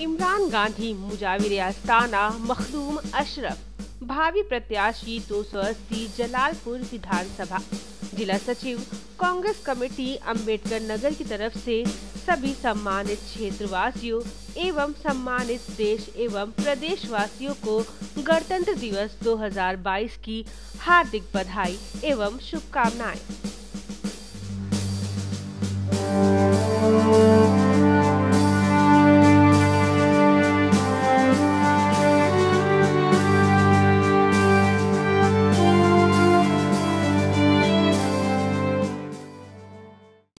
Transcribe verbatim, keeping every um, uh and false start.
इमरान गांधी, मुजाविर अस्ताना, मखदूम अशरफ। भावी प्रत्याशी दो सौ अस्सी जलालपुर विधानसभा। जिला सचिव कांग्रेस कमेटी अंबेडकर नगर की तरफ से सभी सम्मानित क्षेत्रवासियों एवं सम्मानित देश एवं प्रदेशवासियों को गणतंत्र दिवस दो हज़ार बाईस की हार्दिक बधाई एवं शुभकामनाएं।